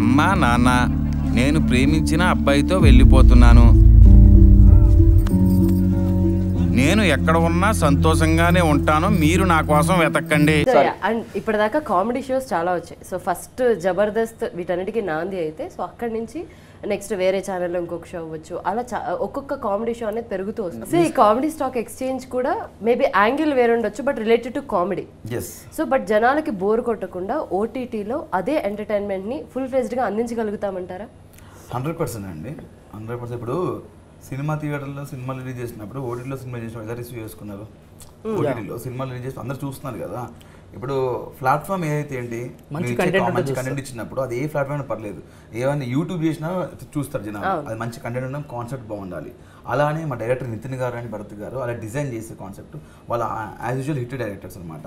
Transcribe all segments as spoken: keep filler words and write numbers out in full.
అమ్మా నాన్న నేను ప్రేమించిన అబ్బాయితో వెళ్ళిపోతున్నాను. నేను ఎక్కడ ఉన్నా సంతోషంగానే ఉంటాను, మీరు నా కోసం వెతకండి. అండ్ ఇప్పటిదాకా కామెడీ షోస్ చాలా వచ్చాయి. సో ఫస్ట్ జబర్దస్త్, వీటన్నిటికీ నాంది అయితే, సో అక్కడి నుంచి నెక్స్ట్ వేరే ఛానల్లో ఇంకొక షో అవ్వచ్చు. అలా ఒక్కొక్క కామెడీ షో అనేది పెరుగుతూ వస్తుంది. సో ఈ కామెడీ స్టాక్ ఎక్స్చేంజ్ కూడా మేబీ యాంగిల్ వేరే ఉండొచ్చు, but related to comedy. So but జనాలకి బోర్ కొట్టకుండా ఓటీటీలో అదే ఎంటర్టైన్మెంట్ని ఫుల్ ఫ్లెజ్డ్గా అందించగలుగుతామంటారా? హండ్రెడ్ పర్సెంట్ అండి, హండ్రెడ్ పర్సెంట్. ఇప్పుడు సినిమా థియేటర్లో సినిమాలు రిలీజ్ చేసినప్పుడు ఓటీటీలో సినిమా చేసినప్పుడు ఎలా రిసీవ్ చేసుకున్నారు? ఓటీటీలో సినిమాలు రిలీజ్ చేసి అందరూ చూస్తున్నారు కదా. ఇప్పుడు ప్లాట్ఫామ్ ఏదైతే ఏంటి మంచి కంటెంట్ ఇచ్చినప్పుడు అది ఏ ప్లాట్ఫామ్ అయినా పర్లేదు, ఏమైనా యూట్యూబ్ చేసినా చూస్తారు జనాలు. అది మంచి కంటెంట్ ఉన్న కాన్సెప్ట్ బాగుండాలి. అలానే మా డైరెక్టర్ నితిన్ గారు అని భరత్ గారు అలా డిజైన్ చేసే కాన్సెప్ట్, వాళ్ళ యాజ్ యూజువల్ హిట్ డైరెక్టర్స్ అనమాట.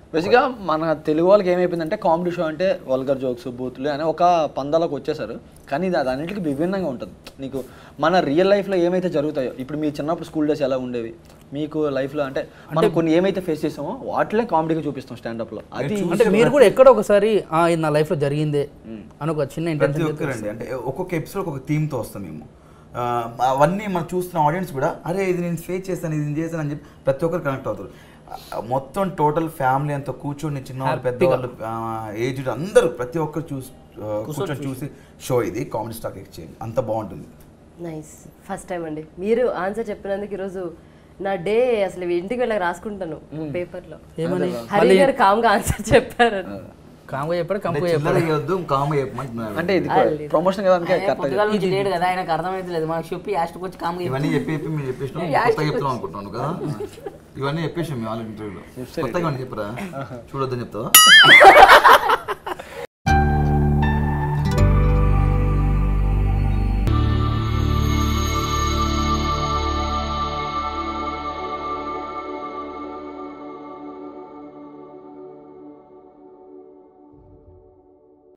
బేసిక్గా మన తెలుగు వాళ్ళకి ఏమైపోయిందంటే కామెడీ షో అంటే వల్గర్ జోక్స్ బూతులు అని ఒక పందాలకు వచ్చేసారు. కానీ ఇది అది అన్నింటికి విభిన్నంగా ఉంటుంది. నీకు మన రియల్ లైఫ్లో ఏమైతే జరుగుతాయో, ఇప్పుడు మీ చిన్నప్పుడు స్కూల్ డేస్ ఎలా ఉండేవి మీకు లైఫ్లో, అంటే మనం కొన్ని ఏమైతే ఫేస్ చేసామో వాటిలో కామెడీగా చూపిస్తాం స్టాండప్లో. అది అంటే మీరు కూడా ఎక్కడ ఒకసారి నా లైఫ్లో జరిగిందే అని ఒక చిన్న ఇంటర్వ్యూ, అంటే ఒక్కొక్క ఎపిసోడ్ ఒక థీమ్తో వస్తాం మేము. అవన్నీ మనం చూస్తున్న ఆడియన్స్ కూడా అరే ఇది నేను ఫేస్ చేస్తాను, ఇది నేను చేశాను అని చెప్పి ప్రతి ఒక్కరు కనెక్ట్ అవుతారు. మొత్తం టోటల్ ఫ్యామిలీ అంతా కూర్చొని చిన్నవాళ్ళు పెద్దవాళ్ళు ఏజ్డ్ అందరూ ప్రతి ఒక్కరు చూసి కూర్చొని చూసి షో. ఇది కామెడీ స్టాక్ ఎక్స్చేంజ్ అంత బాగుంటుంది. నైస్, ఫస్ట్ టైం అండి మీరు ఆన్సర్ చెప్పినందుకు. ఈరోజు నా డే అసలు ఇంటికి వెళ్ళక రాసుకుంటాను పేపర్లో. హరి గారు కామ్గా ఆన్సర్ చెప్పారు. అంటే ఇది ప్రమోషన్ కదా, ఆయనకు అర్థమైతలేదు. మనకు చెప్పి యాస్ట్కి వచ్చి కామ్గా ఇవన్నీ చెప్పి చెప్తాం అనుకుంటున్నాను కదా. ఇవన్నీ చెప్పేసాం మేము ఆల్ ఇంటర్వ్యూలో. చెప్పరా చూడొద్దని చెప్తావా?